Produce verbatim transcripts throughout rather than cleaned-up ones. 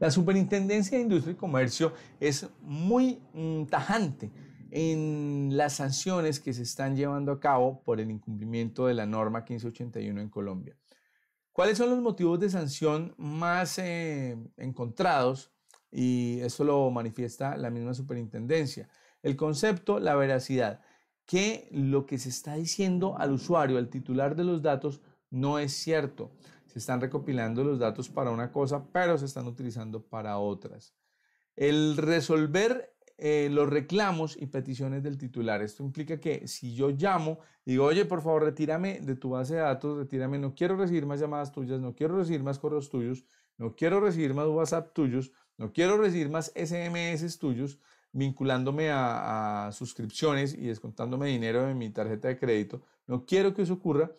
La Superintendencia de Industria y Comercio es muy mm, tajante en las sanciones que se están llevando a cabo por el incumplimiento de la norma quince ochenta y uno en Colombia. ¿Cuáles son los motivos de sanción más eh, encontrados? Y esto lo manifiesta la misma superintendencia. El concepto, la veracidad, que lo que se está diciendo al usuario, al titular de los datos, no es cierto. Se están recopilando los datos para una cosa, pero se están utilizando para otras. El resolver Eh, los reclamos y peticiones del titular. Esto implica que si yo llamo, digo, oye, por favor, retírame de tu base de datos, retírame, no quiero recibir más llamadas tuyas, no quiero recibir más correos tuyos, no quiero recibir más WhatsApp tuyos, no quiero recibir más S M S tuyos, vinculándome a, a suscripciones y descontándome dinero de mi tarjeta de crédito. No quiero que eso ocurra.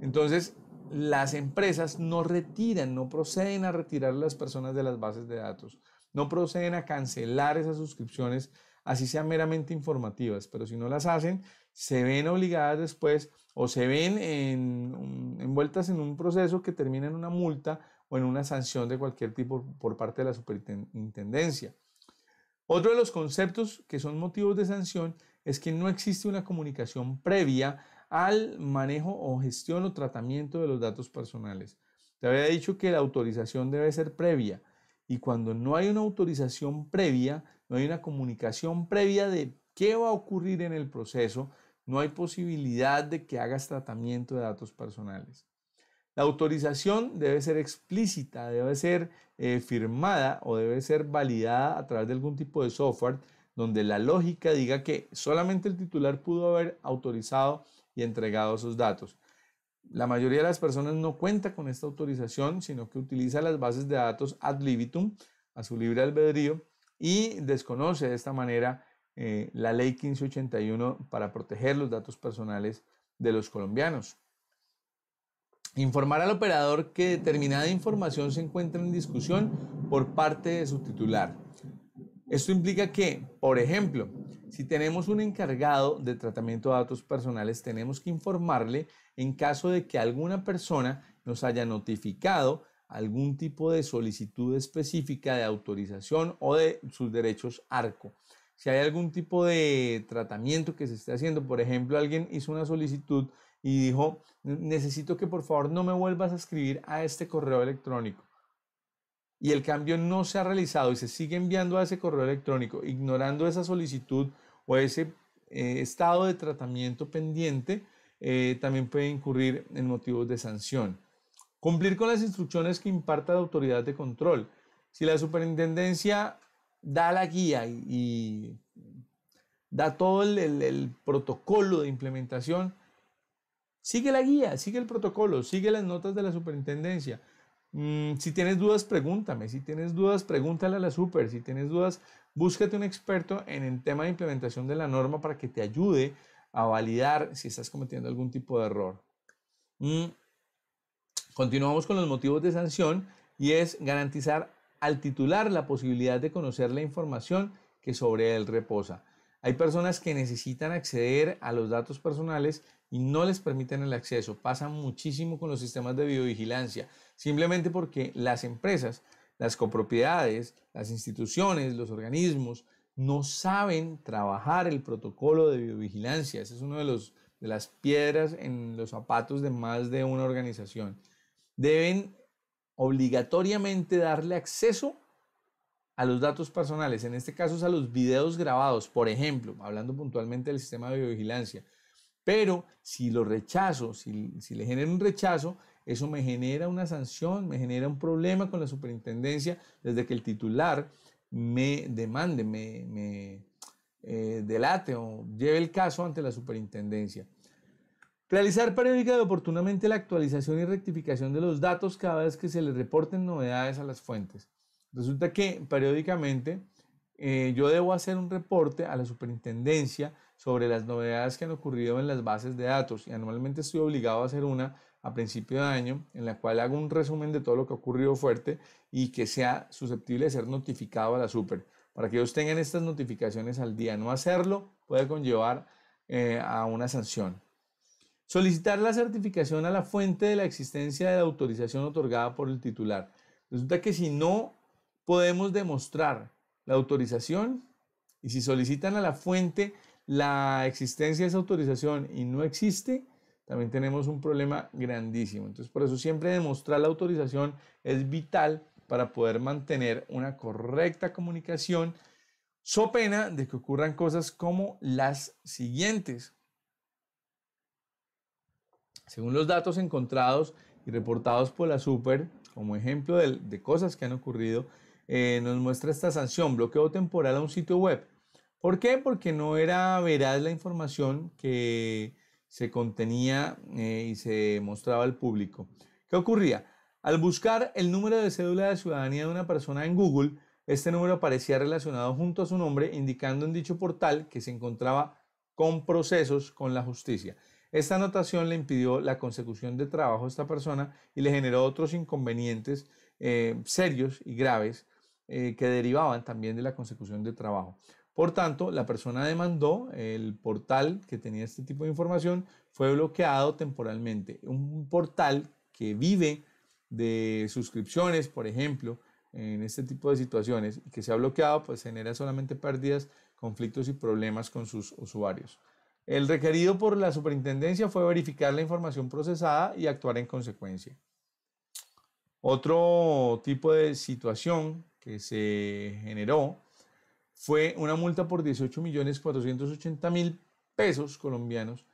Entonces, las empresas no retiran, no proceden a retirar a las personas de las bases de datos. No proceden a cancelar esas suscripciones, así sean meramente informativas, pero si no las hacen, se ven obligadas después o se ven en, envueltas en un proceso que termina en una multa o en una sanción de cualquier tipo por parte de la superintendencia. Otro de los conceptos que son motivos de sanción es que no existe una comunicación previa al manejo o gestión o tratamiento de los datos personales. Te había dicho que la autorización debe ser previa. Y cuando no hay una autorización previa, no hay una comunicación previa de qué va a ocurrir en el proceso, no hay posibilidad de que hagas tratamiento de datos personales. La autorización debe ser explícita, debe ser eh, firmada o debe ser validada a través de algún tipo de software donde la lógica diga que solamente el titular pudo haber autorizado y entregado esos datos. La mayoría de las personas no cuenta con esta autorización, sino que utiliza las bases de datos ad libitum, a su libre albedrío, y desconoce de esta manera eh, la ley quince ochenta y uno para proteger los datos personales de los colombianos. Informar al operador que determinada información se encuentra en discusión por parte de su titular. Esto implica que, por ejemplo, si tenemos un encargado de tratamiento de datos personales, tenemos que informarle en caso de que alguna persona nos haya notificado algún tipo de solicitud específica de autorización o de sus derechos ARCO. Si hay algún tipo de tratamiento que se esté haciendo, por ejemplo, alguien hizo una solicitud y dijo, necesito que por favor no me vuelvas a escribir a este correo electrónico. Y el cambio no se ha realizado y se sigue enviando a ese correo electrónico, ignorando esa solicitud o ese eh, estado de tratamiento pendiente, eh, también puede incurrir en motivos de sanción. Cumplir con las instrucciones que imparta la autoridad de control. Si la superintendencia da la guía y, y da todo el, el, el protocolo de implementación, sigue la guía, sigue el protocolo, sigue las notas de la superintendencia. Si tienes dudas, pregúntame. Si tienes dudas, pregúntale a la super. Si tienes dudas, búscate un experto en el tema de implementación de la norma para que te ayude a validar si estás cometiendo algún tipo de error. Mm. Continuamos con los motivos de sanción y es garantizar al titular la posibilidad de conocer la información que sobre él reposa. Hay personas que necesitan acceder a los datos personales y no les permiten el acceso. Pasa muchísimo con los sistemas de biovigilancia, simplemente porque las empresas, las copropiedades, las instituciones, los organismos no saben trabajar el protocolo de biovigilancia. Esa es una de, los, de las piedras en los zapatos de más de una organización. Deben obligatoriamente darle acceso a los datos personales, en este caso es a los videos grabados, por ejemplo, hablando puntualmente del sistema de biovigilancia. Pero si lo rechazo, si, si le genero un rechazo, eso me genera una sanción, me genera un problema con la superintendencia desde que el titular me demande, me, me eh, delate o lleve el caso ante la superintendencia. Realizar periódica y oportunamente la actualización y rectificación de los datos cada vez que se le reporten novedades a las fuentes. Resulta que periódicamente eh, yo debo hacer un reporte a la superintendencia sobre las novedades que han ocurrido en las bases de datos y anualmente estoy obligado a hacer una a principio de año en la cual hago un resumen de todo lo que ha ocurrido fuerte y que sea susceptible de ser notificado a la super. Para que ellos tengan estas notificaciones al día, no hacerlo puede conllevar eh, a una sanción. Solicitar la certificación a la fuente de la existencia de la autorización otorgada por el titular. Resulta que si no podemos demostrar la autorización y si solicitan a la fuente la existencia de esa autorización y no existe, también tenemos un problema grandísimo. Entonces, por eso siempre demostrar la autorización es vital para poder mantener una correcta comunicación, so pena de que ocurran cosas como las siguientes. Según los datos encontrados y reportados por la Super, como ejemplo de, de cosas que han ocurrido, eh, nos muestra esta sanción, bloqueo temporal a un sitio web. ¿Por qué? Porque no era veraz la información que se contenía eh, y se mostraba al público. ¿Qué ocurría? Al buscar el número de cédula de ciudadanía de una persona en Google, este número aparecía relacionado junto a su nombre, indicando en dicho portal que se encontraba con procesos con la justicia. Esta anotación le impidió la consecución de trabajo a esta persona y le generó otros inconvenientes eh, serios y graves eh, que derivaban también de la consecución de trabajo. Por tanto, la persona demandó, el portal que tenía este tipo de información fue bloqueado temporalmente. Un portal que vive de suscripciones, por ejemplo, en este tipo de situaciones y que se ha bloqueado, pues genera solamente pérdidas, conflictos y problemas con sus usuarios. El requerido por la superintendencia fue verificar la información procesada y actuar en consecuencia. Otro tipo de situación que se generó fue una multa por dieciocho millones cuatrocientos ochenta mil pesos colombianos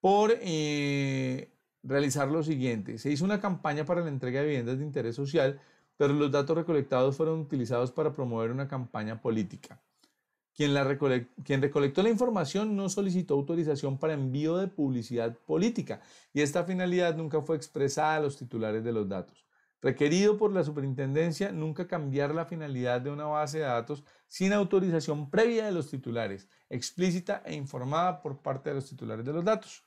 por eh, realizar lo siguiente. Se hizo una campaña para la entrega de viviendas de interés social, pero los datos recolectados fueron utilizados para promover una campaña política. Quien, la recole- quien recolectó la información no solicitó autorización para envío de publicidad política y esta finalidad nunca fue expresada a los titulares de los datos. Requerido por la superintendencia nunca cambiar la finalidad de una base de datos sin autorización previa de los titulares, explícita e informada por parte de los titulares de los datos.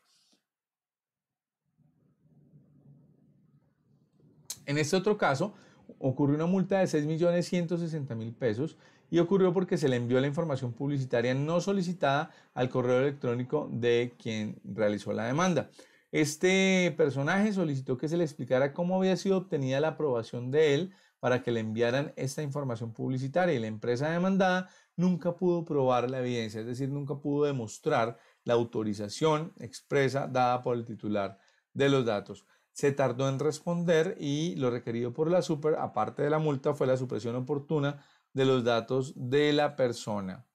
En este otro caso, ocurrió una multa de seis millones ciento sesenta mil pesos y ocurrió porque se le envió la información publicitaria no solicitada al correo electrónico de quien realizó la demanda. Este personaje solicitó que se le explicara cómo había sido obtenida la aprobación de él para que le enviaran esta información publicitaria y la empresa demandada nunca pudo probar la evidencia, es decir, nunca pudo demostrar la autorización expresa dada por el titular de los datos. Se tardó en responder y lo requerido por la Super, aparte de la multa, fue la supresión oportuna de los datos de la persona.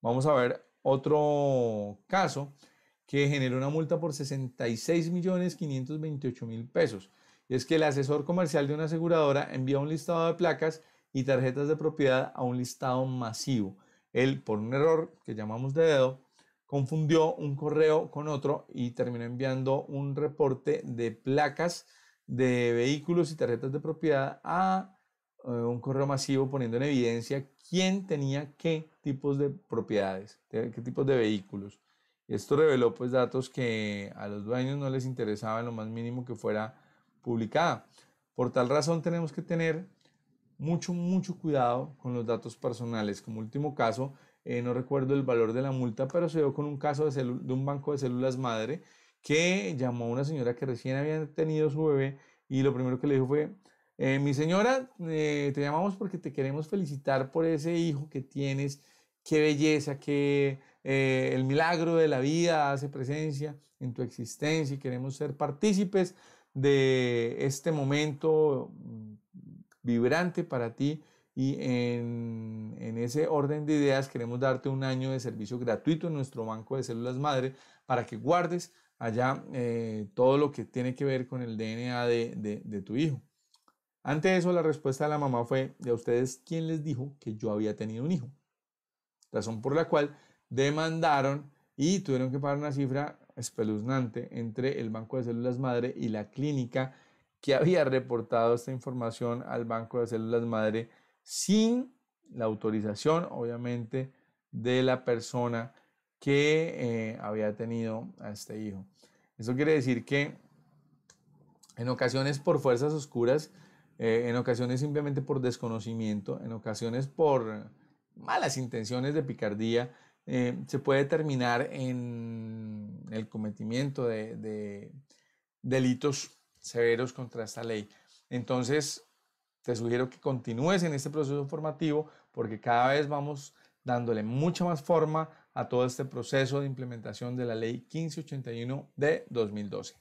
Vamos a ver otro caso que generó una multa por sesenta y seis millones quinientos veintiocho mil pesos. Y es que el asesor comercial de una aseguradora envía un listado de placas y tarjetas de propiedad a un listado masivo. Él, por un error que llamamos de dedo, confundió un correo con otro y terminó enviando un reporte de placas de vehículos y tarjetas de propiedad a un correo masivo poniendo en evidencia quién tenía qué tipos de propiedades, qué tipos de vehículos. Esto reveló pues datos que a los dueños no les interesaba en lo más mínimo que fuera publicada. Por tal razón tenemos que tener mucho, mucho cuidado con los datos personales. Como último caso, Eh, no recuerdo el valor de la multa, pero se dio con un caso de, de un banco de células madre que llamó a una señora que recién había tenido su bebé y lo primero que le dijo fue, eh, mi señora, eh, te llamamos porque te queremos felicitar por ese hijo que tienes, qué belleza, que eh, el milagro de la vida hace presencia en tu existencia y queremos ser partícipes de este momento vibrante para ti. Y en, en ese orden de ideas queremos darte un año de servicio gratuito en nuestro banco de células madre para que guardes allá eh, todo lo que tiene que ver con el D N A de, de, de tu hijo. Ante eso la respuesta de la mamá fue, ¿y a ustedes quién les dijo que yo había tenido un hijo? Razón por la cual demandaron y tuvieron que pagar una cifra espeluznante entre el banco de células madre y la clínica que había reportado esta información al banco de células madre sin la autorización, obviamente, de la persona que eh, había tenido a este hijo. Eso quiere decir que en ocasiones por fuerzas oscuras, eh, en ocasiones simplemente por desconocimiento, en ocasiones por malas intenciones de picardía, eh, se puede terminar en el cometimiento de, de delitos severos contra esta ley. Entonces, Te sugiero que continúes en este proceso formativo porque cada vez vamos dándole mucha más forma a todo este proceso de implementación de la Ley quince ochenta y uno de dos mil doce.